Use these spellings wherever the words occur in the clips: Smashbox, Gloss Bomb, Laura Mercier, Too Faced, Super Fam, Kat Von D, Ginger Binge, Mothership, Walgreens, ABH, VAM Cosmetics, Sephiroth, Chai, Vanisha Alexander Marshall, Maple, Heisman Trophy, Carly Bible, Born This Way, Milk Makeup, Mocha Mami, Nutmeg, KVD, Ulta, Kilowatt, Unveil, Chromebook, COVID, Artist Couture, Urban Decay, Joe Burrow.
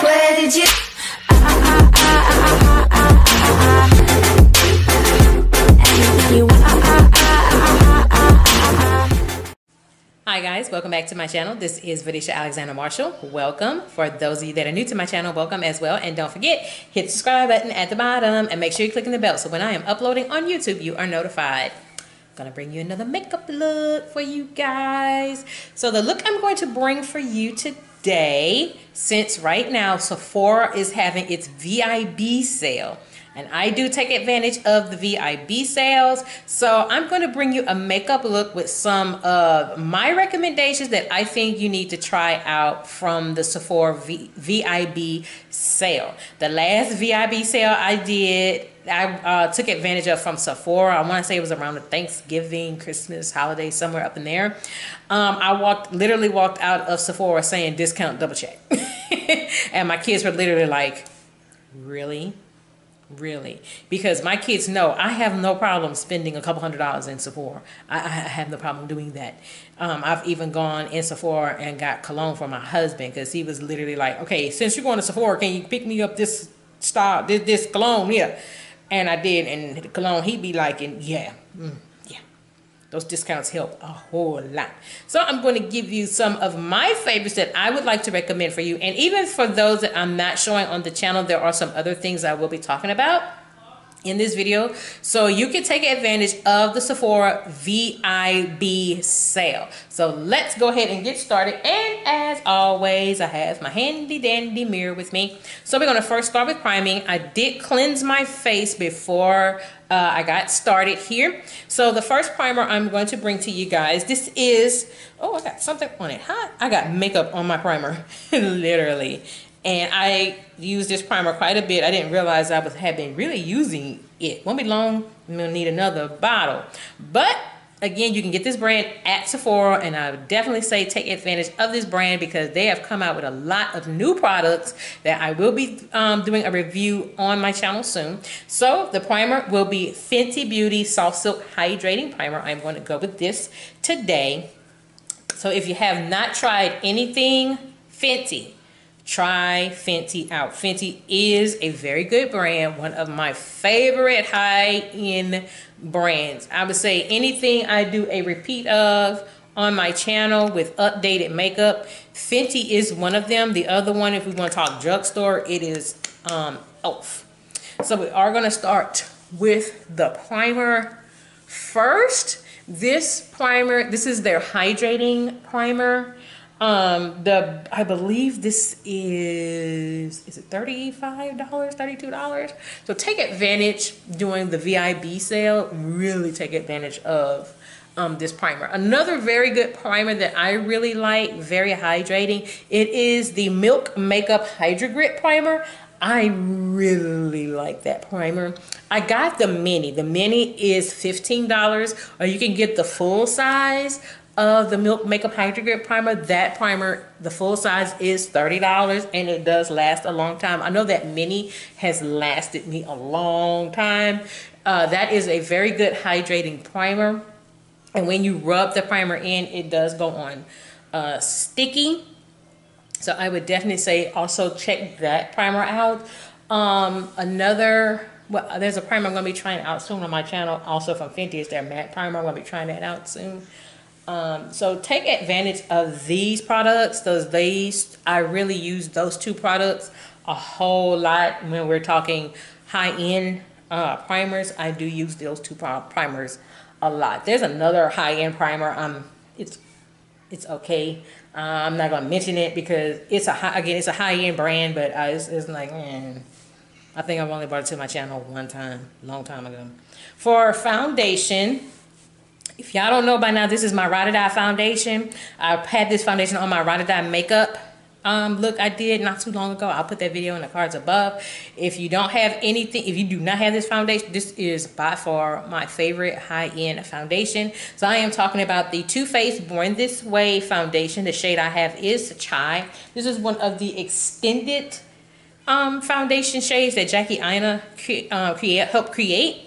Where did you? Hi guys, welcome back to my channel. This is Vanisha Alexander Marshall. Welcome. For those of you that are new to my channel, welcome as well. And don't forget, hit the subscribe button at the bottom and make sure you're clicking the bell so when I am uploading on YouTube, you are notified. I'm gonna bring you another makeup look for you guys. So the look I'm going to bring for you today, since right now Sephora is having its VIB sale. And I do take advantage of the VIB sales. So I'm going to bring you a makeup look with some of my recommendations that I think you need to try out from the Sephora VIB sale. The last VIB sale I did, I took advantage of from Sephora. I want to say it was around the Thanksgiving, Christmas, holiday, somewhere up in there. I literally walked out of Sephora saying discount, double check. And my kids were literally like, really? Really, because my kids know I have no problem spending a couple $100s in Sephora. I have no problem doing that. I've even gone in Sephora and got cologne for my husband because he was literally like, okay, since you're going to Sephora, can you pick me up this style, this cologne? Yeah. And I did, and the cologne he'd be liking, yeah. Those discounts help a whole lot. So I'm going to give you some of my favorites that I would like to recommend for you. And even for those that I'm not showing on the channel, there are some other things I will be talking about in this video. So you can take advantage of the Sephora VIB sale. So let's go ahead and get started. And as always, I have my handy dandy mirror with me. So we're going to first start with priming. I did cleanse my face before I got started here. So the first primer I'm going to bring to you guys, this is, oh, I got something on it, huh? I got makeup on my primer, literally. And I use this primer quite a bit. I didn't realize I had been really using it. Won't be long, I'm gonna need another bottle. But again, you can get this brand at Sephora, and I would definitely say take advantage of this brand because they have come out with a lot of new products that I will be doing a review on my channel soon. So the primer will be Fenty Beauty Soft Silk Hydrating Primer. I'm going to go with this today. So if you have not tried anything Fenty, try Fenty out. Fenty is a very good brand, one of my favorite high-end brands. I would say anything I do a repeat of on my channel with updated makeup, Fenty is one of them. The other one, if we want to talk drugstore, it is Elf. So we are going to start with the primer first. This primer, this is their hydrating primer. I believe this is it $35, $32? So take advantage during the VIB sale, really take advantage of this primer. Another very good primer that I really like, very hydrating, it is the Milk Makeup Hydro Grip Primer. I really like that primer. I got the mini. The mini is $15, or you can get the full size of the Milk Makeup Hydro Grip Primer. That primer, the full size, is $30, and it does last a long time. I know that mini has lasted me a long time. That is a very good hydrating primer, and when you rub the primer in, it does go on sticky. So I would definitely say also check that primer out. Well, there's a primer I'm going to be trying out soon on my channel, also from Fenty. It's their matte primer. I'm going to be trying that out soon. So take advantage of these products. I really use those two products a whole lot when we're talking high-end primers. I do use those two primers a lot. There's another high-end primer. It's okay. I'm not gonna mention it because it's a high-end brand, but it's like, I think I've only brought it to my channel one time, long time ago. For foundation. If y'all don't know by now, this is my Ride or Die foundation. I've had this foundation on my Ride or Die makeup look I did not too long ago. I'll put that video in the cards above. If you don't have anything, if you do not have this foundation, this is by far my favorite high-end foundation. So I am talking about the Too Faced Born This Way foundation. The shade I have is Chai. This is one of the extended foundation shades that Jackie Aina helped create.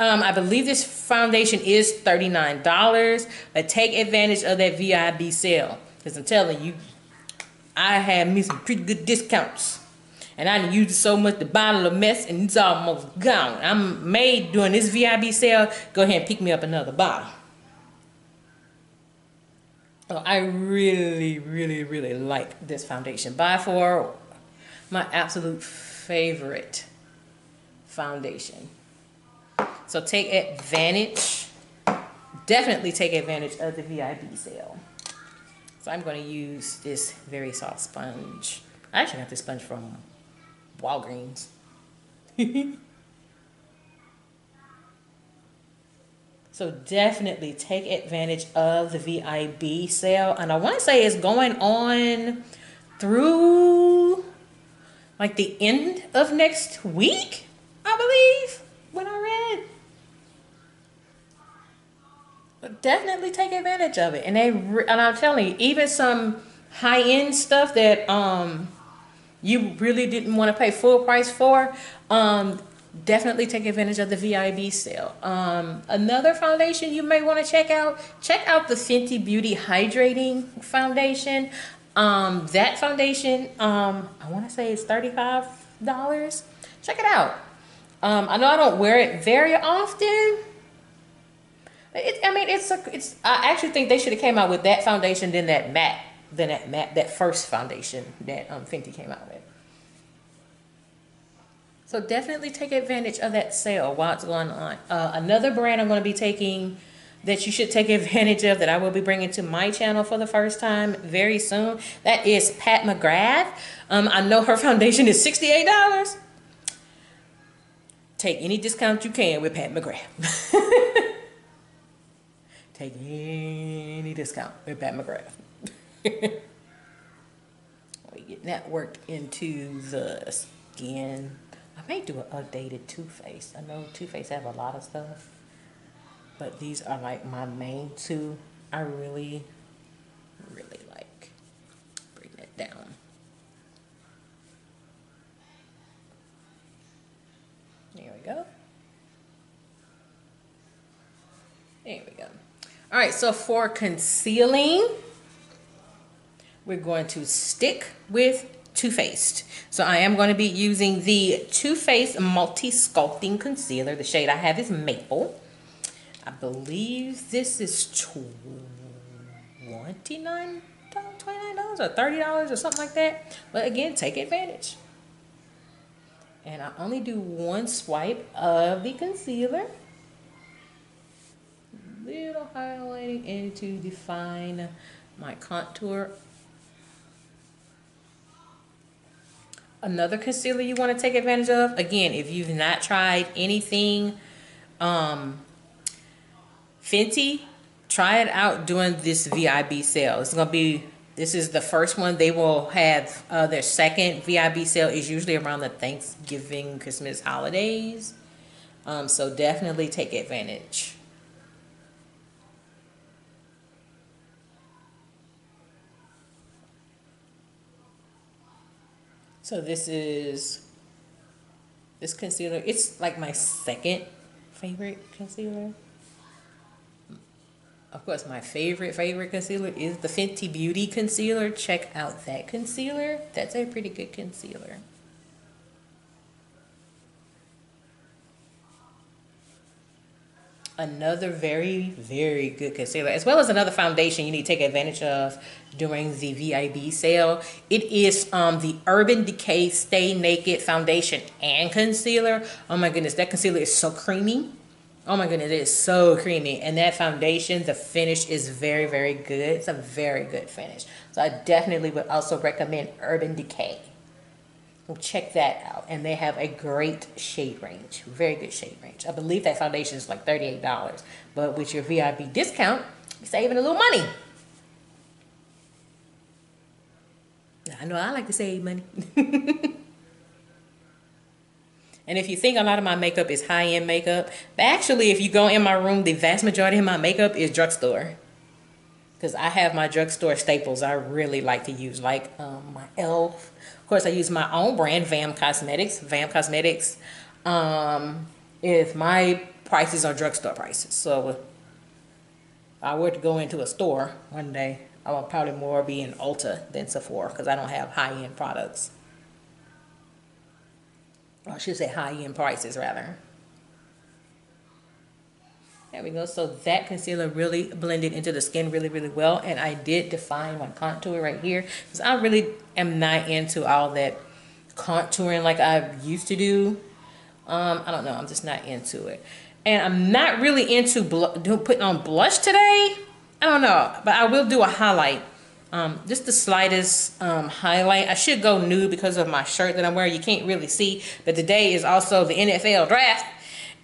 I believe this foundation is $39, but take advantage of that VIB sale. Because I'm telling you, I had me some pretty good discounts. And I used it so much, the bottle of mess, and it's almost gone. I'm made during this VIB sale. Go ahead and pick me up another bottle. Oh, I really, really, really like this foundation. By far, my absolute favorite foundation. So take advantage. Definitely take advantage of the VIB sale. So I'm going to use this very soft sponge. I actually got this sponge from Walgreens. So definitely take advantage of the VIB sale. And I want to say it's going on through like the end of next week, I believe, when I read. But definitely take advantage of it. And I'm telling you, even some high-end stuff that you really didn't want to pay full price for, definitely take advantage of the VIB sale. Another foundation you may want to check out the Fenty Beauty Hydrating Foundation. That foundation, I want to say it's $35. Check it out. I know I don't wear it very often. I actually think they should have came out with that foundation than that matte. That first foundation that Fenty came out with. So definitely take advantage of that sale while it's going on. Another brand I'm going to be taking that you should take advantage of, that I will be bringing to my channel for the first time very soon, that is Pat McGrath. I know her foundation is $68. Take any discount you can with Pat McGrath. Take any discount with Pat McGrath. We get that work into the skin. I may do an updated Too Faced. I know Too Faced have a lot of stuff, but these are like my main two. I really, really like. Bring that down. There we go. There we go. All right. So for concealing, we're going to stick with Too Faced. So I am going to be using the Too Faced Multi-Sculpting Concealer. The shade I have is Maple. I believe this is $29 or $30 or something like that. But again, take advantage. And I only do one swipe of the concealer. Little highlighting, and to define my contour. Another concealer you want to take advantage of, again, if you've not tried anything Fenty, try it out during this VIB sale. This is the first one. They will have their second VIB sale is usually around the Thanksgiving, Christmas holidays. So definitely take advantage. So this concealer, it's like my second favorite concealer. Of course, my favorite concealer is the Fenty Beauty concealer. Check out that concealer. That's a pretty good concealer. Another very, very good concealer, as well as another foundation you need to take advantage of during the VIB sale. It is the Urban Decay Stay Naked Foundation and Concealer. Oh my goodness, that concealer is so creamy. Oh my goodness, it is so creamy. And that foundation, the finish is very, very good. It's a very good finish. So I definitely would also recommend Urban Decay. Well, check that out. And they have a great shade range. Very good shade range. I believe that foundation is like $38. But with your VIB discount, you're saving a little money. I know I like to save money. And if you think a lot of my makeup is high-end makeup, but actually if you go in my room, the vast majority of my makeup is drugstore. Because I have my drugstore staples I really like to use, like my Elf. Of course, I use my own brand, VAM Cosmetics. VAM Cosmetics is my prices are drugstore prices. So if I were to go into a store one day, I would probably more be in Ulta than Sephora because I don't have high-end products. Or I should say high-end prices, rather. There we go. So that concealer really blended into the skin really, really well. And I did define my contour right here because I really am not into all that contouring like I used to do. I don't know. I'm just not into it. And I'm not really into putting on blush today. I don't know. But I will do a highlight. Just the slightest highlight. I should go nude because of my shirt that I'm wearing. You can't really see. But today is also the NFL draft.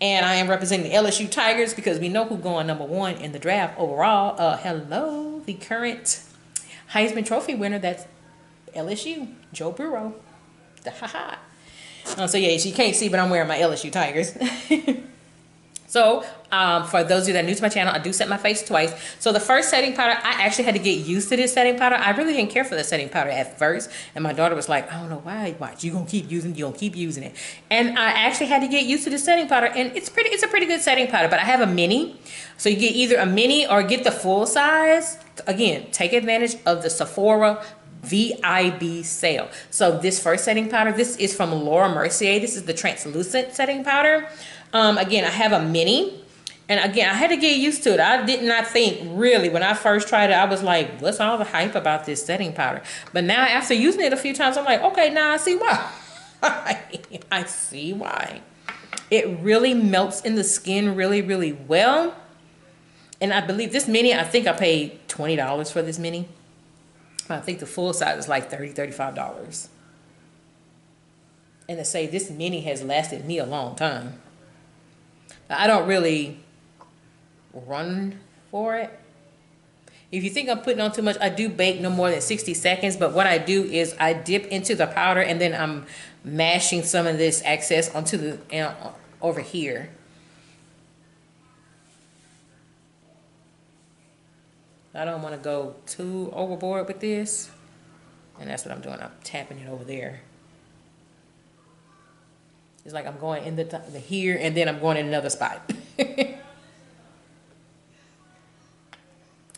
And I am representing the LSU Tigers because we know who's going #1 in the draft overall. Hello, the current Heisman Trophy winner. That's LSU, Joe Burrow. Ha ha. So yeah, you can't see, but I'm wearing my LSU Tigers. So for those of you that are new to my channel, I do set my face twice. So the first setting powder, I actually had to get used to this setting powder. I really didn't care for the setting powder at first. And my daughter was like, I don't know why. Watch, you're going to keep using it. And I actually had to get used to the setting powder. And it's a pretty good setting powder. But I have a mini. So you get either a mini or get the full size. Again, take advantage of the Sephora VIB sale. So this first setting powder, this is from Laura Mercier. This is the translucent setting powder. Again, I have a mini, and again, I had to get used to it. I did not think, really, when I first tried it, I was like, what's all the hype about this setting powder? But now, after using it a few times, I'm like, okay, now I see why. I see why. It really melts in the skin really, really well. And I believe this mini, I think I paid $20 for this mini. I think the full size is like $30, $35. And to say this mini has lasted me a long time. I don't really run for it. If you think I'm putting on too much, I do bake no more than 60 seconds. But what I do is I dip into the powder and then I'm mashing some of this excess onto the over here. I don't want to go too overboard with this. And that's what I'm doing. I'm tapping it over there. It's like I'm going in the here, and then I'm going in another spot.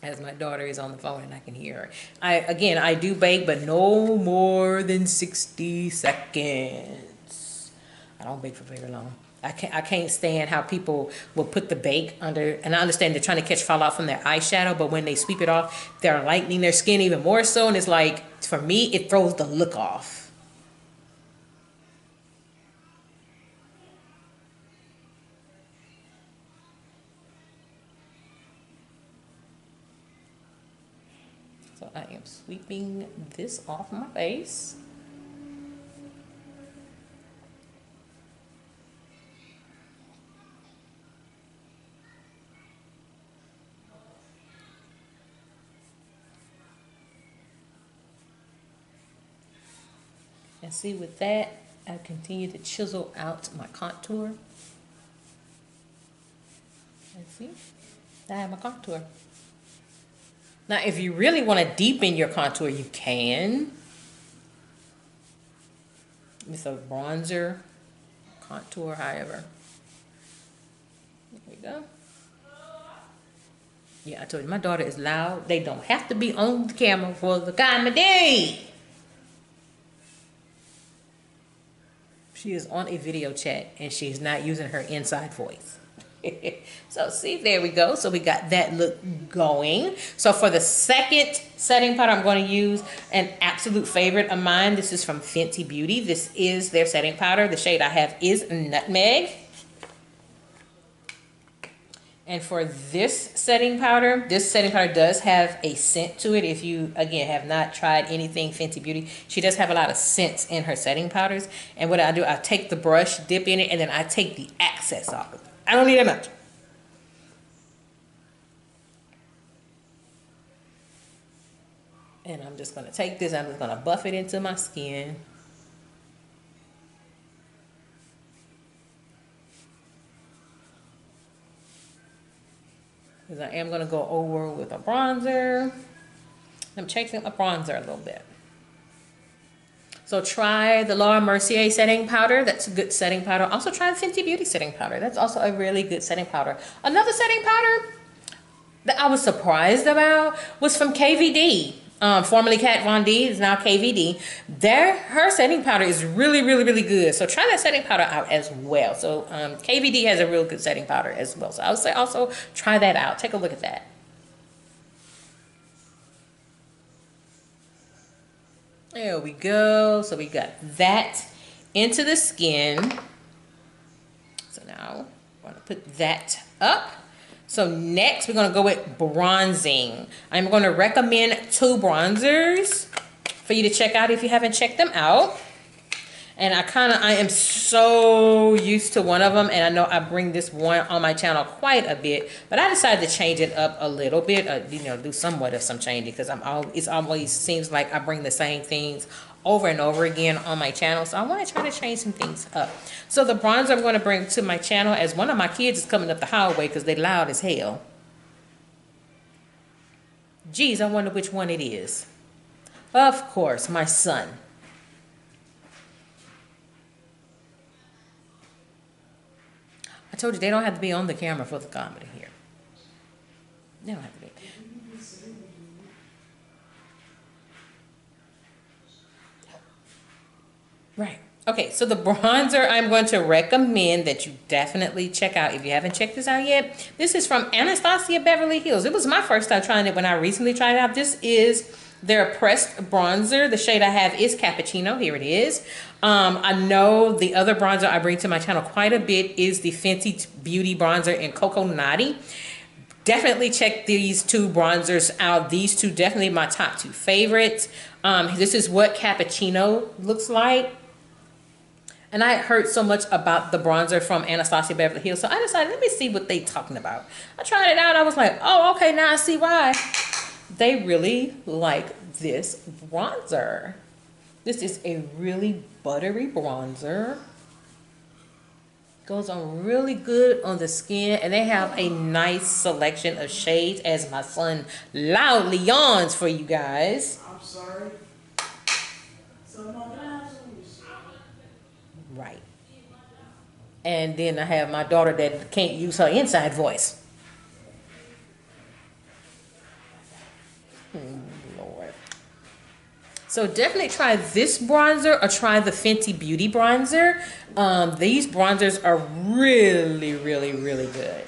As my daughter is on the phone and I can hear her. Again, I do bake, but no more than 60 seconds. I don't bake for very long. I can't stand how people will put the bake under, and I understand they're trying to catch fallout from their eyeshadow, but when they sweep it off, they're lightening their skin even more so, and it's like, for me, it throws the look off. I am sweeping this off my face. And see, with that, I continue to chisel out my contour. And see, I have my contour. Now, if you really want to deepen your contour, you can. With a bronzer, contour, however. There we go. Yeah, I told you, my daughter is loud. They don't have to be on the camera for the comedy. She is on a video chat, and she's not using her inside voice. So see, there we go. So we got that look going. So for the second setting powder, I'm going to use an absolute favorite of mine. This is from Fenty Beauty. This is their setting powder. The shade I have is Nutmeg. And for this setting powder does have a scent to it. If you, again, have not tried anything Fenty Beauty, she does have a lot of scents in her setting powders. And what I do, I take the brush, dip in it, and then I take the excess off of it. I don't need that much. And I'm just going to take this. I'm just going to buff it into my skin. Because I am going to go over with a bronzer. I'm changing the bronzer a little bit. So try the Laura Mercier setting powder. That's a good setting powder. Also try the Fenty Beauty setting powder. That's also a really good setting powder. Another setting powder that I was surprised about was from KVD. Formerly Kat Von D, is now KVD. Her setting powder is really, really, really good. So try that setting powder out as well. So KVD has a real good setting powder as well. So I would say also try that out. Take a look at that. There we go. So we got that into the skin. So now I want to put that up. So next, we're going to go with bronzing. I'm going to recommend 2 bronzers for you to check out if you haven't checked them out. And I am so used to one of them, and I know I bring this one on my channel quite a bit, but I decided to change it up a little bit, you know, do somewhat of some changing, because it always seems like I bring the same things over and over again on my channel. So I want to try to change some things up. So the bronzer I'm going to bring to my channel as one of my kids is coming up the hallway because they're loud as hell. Geez, I wonder which one it is. Of course, my son. I told you they don't have to be on the camera for the comedy here. They don't have to be. Right. Okay, so the bronzer I'm going to recommend that you definitely check out if you haven't checked this out yet. This is from Anastasia Beverly Hills. It was my first time trying it when I recently tried it out. This is their pressed bronzer. The shade I have is Cappachino. Here it is. I know the other bronzer I bring to my channel quite a bit is the Fenty Beauty bronzer in Coco Naughty. Definitely check these 2 bronzers out. These 2 definitely my top 2 favorites. This is what Cappachino looks like. And I heard so much about the bronzer from Anastasia Beverly Hills. So I decided, let me see what they talking about. I tried it out. I was like, oh, okay, now I see why. They really like this bronzer. This is a really buttery bronzer. Goes on really good on the skin. And they have a nice selection of shades, as my son loudly yawns for you guys. I'm sorry. Right. And then I have my daughter that can't use her inside voice. Lord. So definitely try this bronzer or try the Fenty Beauty bronzer. These bronzers are really, really, really good.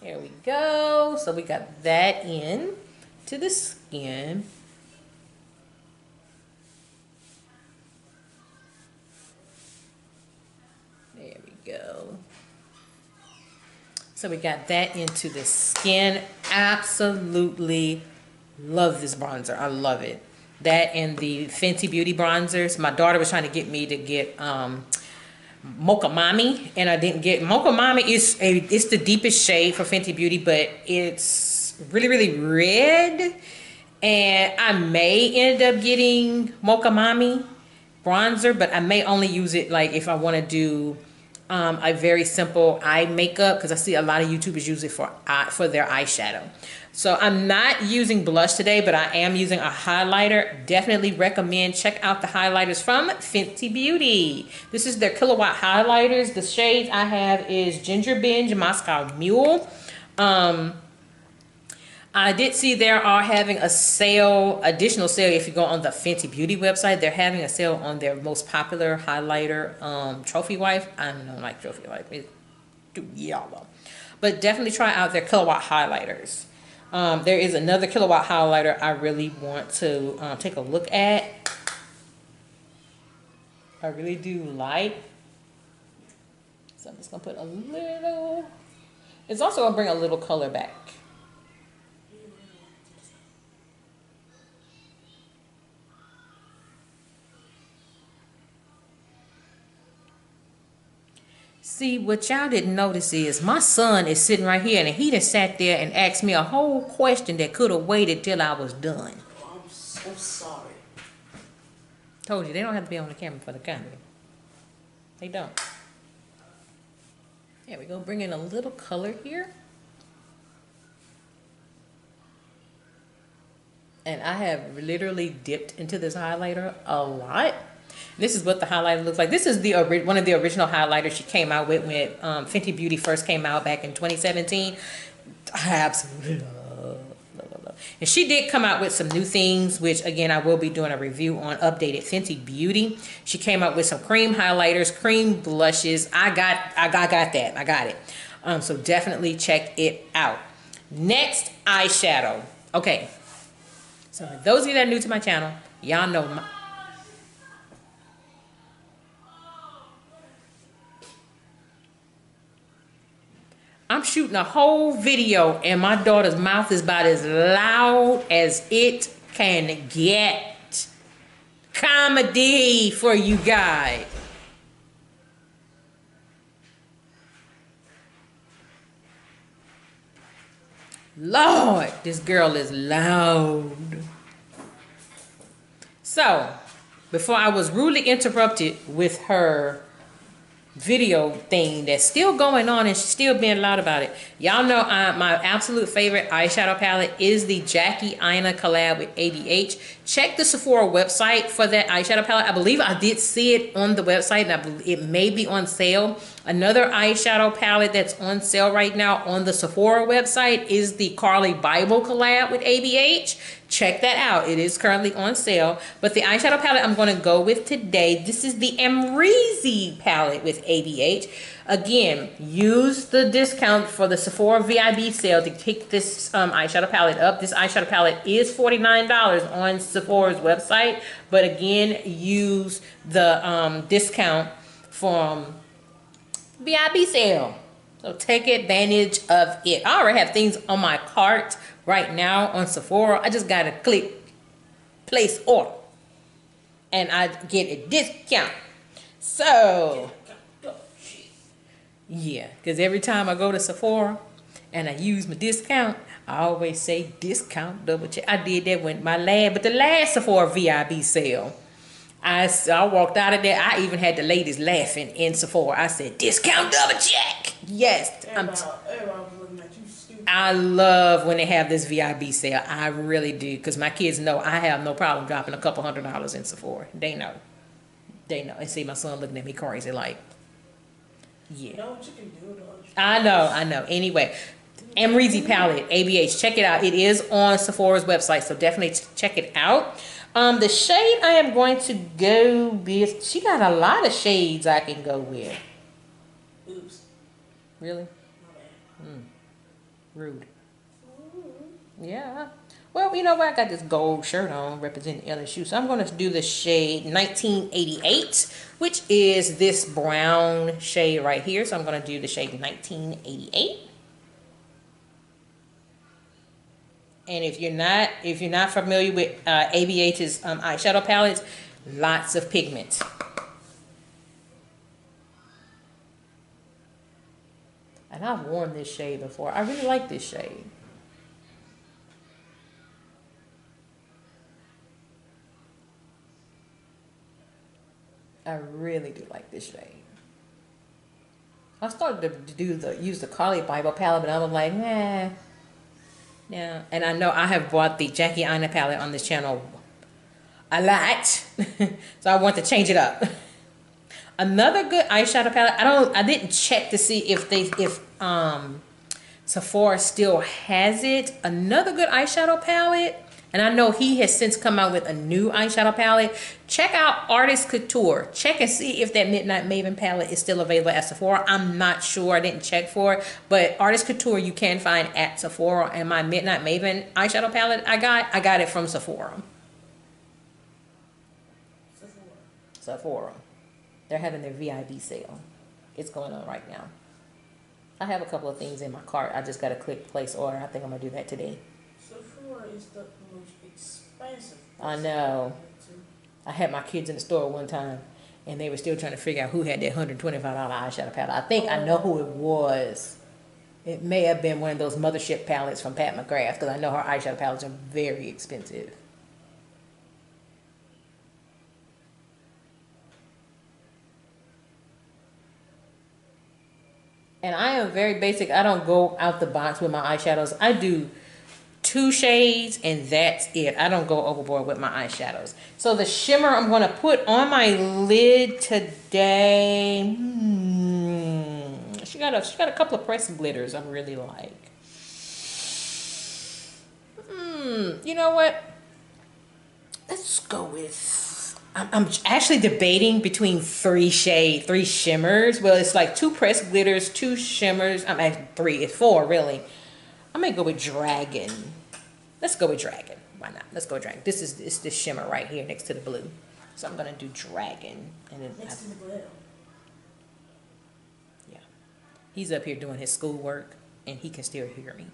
There we go. So we got that in to the skin. Go. So we got that into the skin. Absolutely love this bronzer. I love it. That and the Fenty Beauty bronzers. My daughter was trying to get me to get Mocha Mami, and I didn't get Mocha Mami. It's the deepest shade for Fenty Beauty, but it's really, really red. And I may end up getting Mocha Mami bronzer, but I may only use it like if I want to do a very simple eye makeup, because I see a lot of YouTubers use it for their eyeshadow. So I'm not using blush today, but I am using a highlighter. Definitely recommend check out the highlighters from Fenty Beauty. This is their Kilowatt highlighters. The shades I have is Ginger Binge, Moscow Mule. I did see they are having a sale, additional sale. If you go on the Fenty Beauty website, they're having a sale on their most popular highlighter, Trophy Wife. I don't like Trophy Wife. But definitely try out their Kilowatt highlighters. There is another Kilowatt highlighter I really want to take a look at. I really do like. So I'm just going to put a little. It's also going to bring a little color back. See, what y'all didn't notice is my son is sitting right here, and he just sat there and asked me a whole question that could have waited till I was done. Oh, I'm so sorry. Told you, they don't have to be on the camera for the comedy. They don't. There we go. Bring in a little color here. And I have literally dipped into this highlighter a lot. This is what the highlighter looks like. This is the one of the original highlighters she came out with when Fenty Beauty first came out back in 2017. I absolutely love. And she did come out with some new things, which again, I will be doing a review on updated Fenty Beauty. She came out with some cream highlighters, cream blushes. I got it. So definitely check it out. Next, eyeshadow. Okay. So those of you that are new to my channel, y'all know my... I'm shooting a whole video and my daughter's mouth is about as loud as it can get. Comedy for you guys. Lord, this girl is loud. So, before I was rudely interrupted with her video thing that's still going on and she's still being loud about it. Y'all know my absolute favorite eyeshadow palette is the Jackie Aina collab with ABH. Check the Sephora website for that eyeshadow palette. I believe I did see it on the website and I believe it may be on sale. Another eyeshadow palette that's on sale right now on the Sephora website is the Carly Bible collab with ABH. Check that out. It is currently on sale. But the eyeshadow palette I'm going to go with today, this is the Amrezy palette with ABH. Again, use the discount for the Sephora VIB sale to pick this eyeshadow palette up. This eyeshadow palette is $49 on Sephora's website. But again, use the discount from VIB sale. So take advantage of it. I already have things on my cart right now on Sephora. I just gotta click place order and I get a discount. So yeah, because every time I go to Sephora and I use my discount, I always say discount, double check. I did that with my the last Sephora VIB sale. I walked out of there. I even had the ladies laughing in Sephora. I said, discount double check. Yes. I love when they have this VIB sale. I really do. Because my kids know I have no problem dropping a couple $100 in Sephora. They know. They know. And see my son looking at me crazy like, yeah. You know what you can do, though. I know. Anyway, Amrezy palette, ABH. Check it out. It is on Sephora's website. So definitely check it out. The shade I am going to go with, she got a lot of shades I can go with. Oops. Really? Rude. Yeah. Well, you know what? I got this gold shirt on representing LSU. So I'm going to do the shade 1988, which is this brown shade right here. So I'm going to do the shade 1988. And if you're not familiar with ABH's eyeshadow palettes, lots of pigments. And I've worn this shade before. I really like this shade. I really do like this shade. I started to use the Carly Bible palette, but I was like, nah. Yeah, and I know I have bought the Jackie Aina palette on this channel a lot, so I want to change it up. Another good eyeshadow palette. I didn't check to see if Sephora still has it. Another good eyeshadow palette, and I know he has since come out with a new eyeshadow palette. Check out Artist Couture. Check and see if that Midnight Maven palette is still available at Sephora. I'm not sure. I didn't check for it. But Artist Couture you can find at Sephora. And my Midnight Maven eyeshadow palette I got it from Sephora. Sephora. They're having their VIB sale. It's going on right now. I have a couple of things in my cart. I just got to click place order. I think I'm going to do that today. Sephora is the most expensive. I know. I had my kids in the store one time, and they were still trying to figure out who had that $125 eyeshadow palette. I think I know who it was. It may have been one of those mothership palettes from Pat McGrath, because I know her eyeshadow palettes are very expensive. And I am very basic. I don't go out the box with my eyeshadows. I do two shades, and that's it. I don't go overboard with my eyeshadows. So the shimmer I'm going to put on my lid today, she got a couple of pressed glitters I really like. You know what? Let's go with, I'm actually debating between three shimmers. Well, it's like two pressed glitters, two shimmers. I'm at three, it's four really. I may go with Dragon. Let's go with Dragon. Why not? Let's go with Dragon. This is the shimmer right here next to the blue. So I'm gonna do Dragon. And then next to the blue. Yeah. He's up here doing his schoolwork and he can still hear me.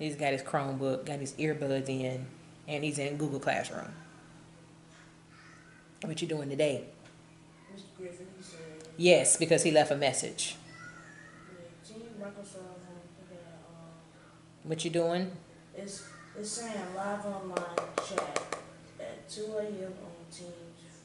He's got his Chromebook, got his earbuds in, and he's in Google Classroom. What you doing today? Mr. Griffin, you said. Yes, because he left a message. Yeah, what you doing? It's saying live online chat at 2 a.m. on Teams.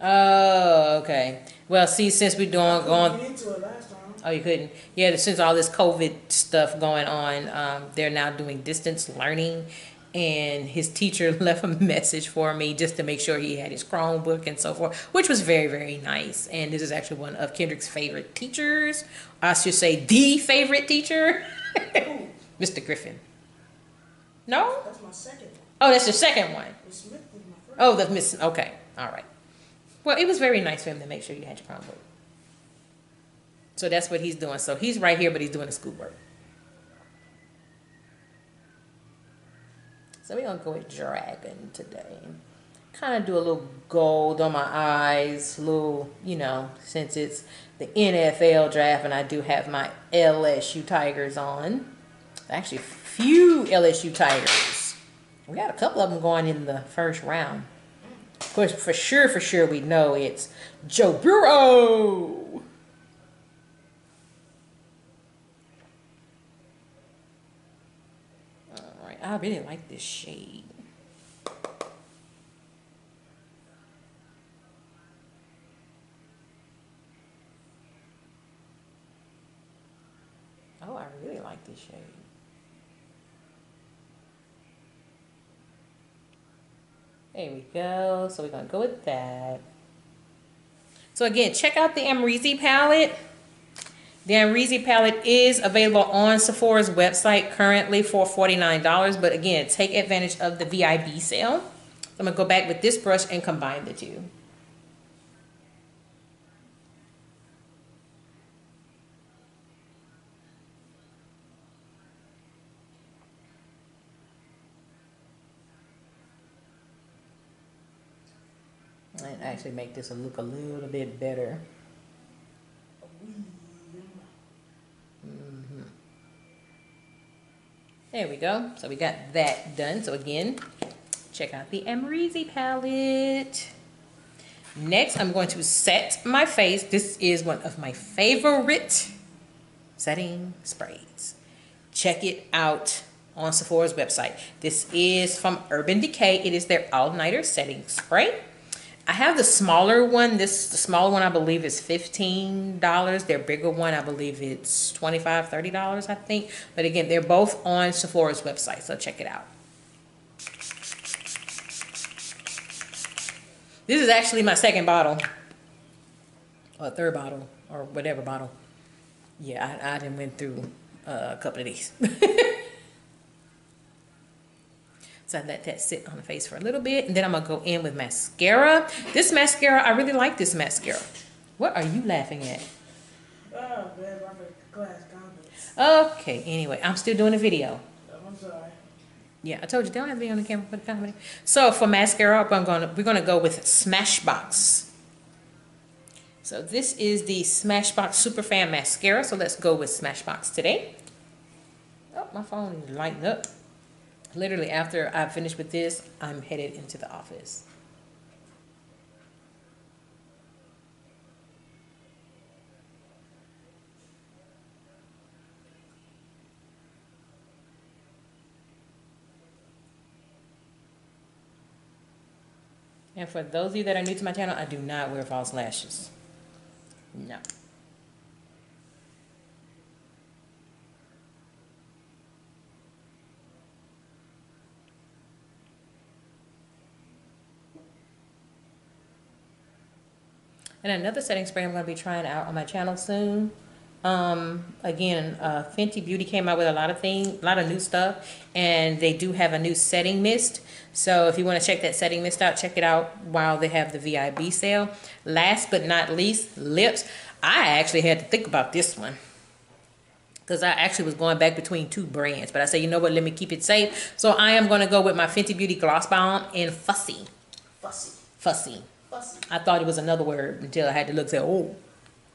Oh, okay. Well, see, since we're going to it last time. Oh, you couldn't? Yeah, since all this COVID stuff going on, they're now doing distance learning. And his teacher left a message for me just to make sure he had his Chromebook and so forth, which was very, very nice. And this is actually one of Kendrick's favorite teachers. I should say the favorite teacher, Mr. Griffin. No? That's my second one. Oh, that's your second one. Miss Smith was my first. Oh, that's Miss. Okay. All right. Well, it was very nice for him to make sure you had your Chromebook. So that's what he's doing. So he's right here, but he's doing the schoolwork. So we're going to go with Dragon today. Kind of do a little gold on my eyes. A little, you know, since it's the NFL draft and I do have my LSU Tigers on. Actually, few LSU Tigers. We got a couple of them going in the first round. Of course, for sure, we know it's Joe Burrow. I really like this shade. Oh, I really like this shade. There we go. So we're going to go with that. So again, check out the Amrezy palette. The Amrezy palette is available on Sephora's website currently for $49. But again, take advantage of the VIB sale. So I'm going to go back with this brush and combine the two. And actually make this look a little bit better. There we go. So we got that done. So again, check out the Amrezy palette. Next, I'm going to set my face. This is one of my favorite setting sprays. Check it out on Sephora's website. This is from Urban Decay. It is their all-nighter setting spray. I have the smaller one. The smaller one I believe is $15. Their bigger one I believe it's $25, $30 I think. But again, they're both on Sephora's website, so check it out. This is actually my second bottle, or third bottle, or whatever bottle. Yeah, I done went through a couple of these. So I let that sit on the face for a little bit. And then I'm going to go in with mascara. This mascara, I really like this mascara. What are you laughing at? Oh, babe, I'm a class comments. Okay, anyway, I'm still doing a video. I'm sorry. Yeah, I told you, they don't have to be on the camera for the comedy. So for mascara, we're going to go with Smashbox. So this is the Smashbox Superfan Mascara. So let's go with Smashbox today. Oh, my phone is lighting up. Literally after I finish with this, I'm headed into the office. And for those of you that are new to my channel, I do not wear false lashes. No. And another setting spray I'm going to be trying out on my channel soon. Again, Fenty Beauty came out with a lot of new stuff, and they do have a new setting mist. So if you want to check that setting mist out, check it out while they have the VIB sale. Last but not least, lips. I actually had to think about this one, because I actually was going back between two brands, but I said, you know what, let me keep it safe. So I am going to go with my Fenty Beauty Gloss Bomb in Fussy. Fussy. Fussy. Fussy. I thought it was another word until I had to look and say, oh.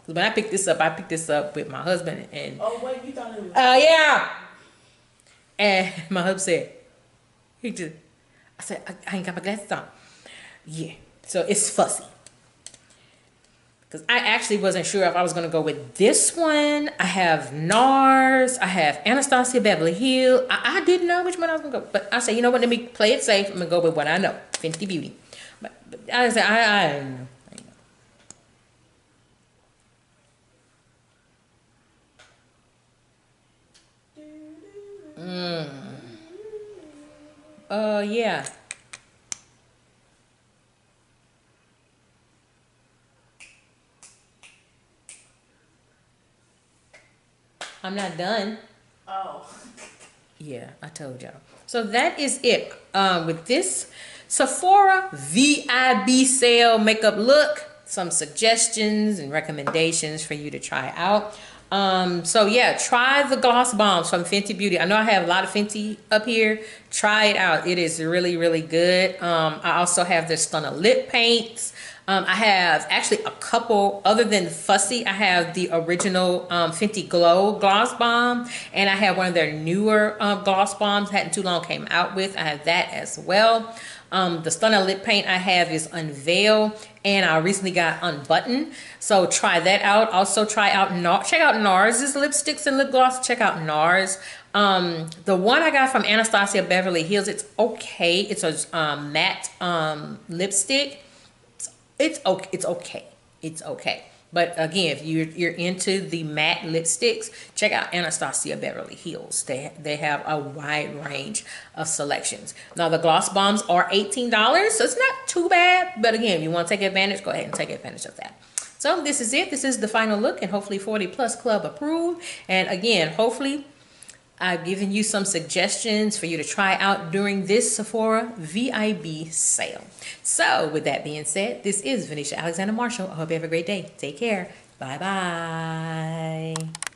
When I picked this up with my husband. And, oh, wait, you thought it was... Oh, yeah. And my husband said, I said, I ain't got my glasses on. Yeah, so it's Fussy. Because I actually wasn't sure if I was going to go with this one. I have NARS. I have Anastasia Beverly Hills. I didn't know which one I was going to go with. But I said, you know what, let me play it safe. I'm going to go with what I know, Fenty Beauty. But I said, I don't know. Yeah. I'm not done. Oh. Yeah, I told y'all. So that is it with this Sephora VIB sale makeup look. Some suggestions and recommendations for you to try out. So yeah, try the Gloss Bombs from Fenty Beauty. I know I have a lot of Fenty up here. Try it out. It is really, really good. I also have the Stunner Lip Paints. I have actually a couple other than Fussy. I have the original Fenty Glow Gloss Bomb, and I have one of their newer Gloss Bombs hadn't too long came out with. I have that as well. The Stunner Lip Paint I have is Unveil, and I recently got Unbutton. So try that out. Also try out NARS. Check out NARS's lipsticks and lip gloss. Check out NARS. The one I got from Anastasia Beverly Hills, it's okay. It's a matte lipstick. It's okay. It's okay. It's okay. But again, if you're into the matte lipsticks, check out Anastasia Beverly Hills. They have a wide range of selections. Now, the Gloss Bombs are $18, so it's not too bad. But again, if you want to take advantage, go ahead and take advantage of that. So this is it. This is the final look, and hopefully 40 Plus Club approved. And again, hopefully I've given you some suggestions for you to try out during this Sephora VIB sale. So with that being said, this is Vanisha Alexander Marshall. I hope you have a great day. Take care. Bye-bye.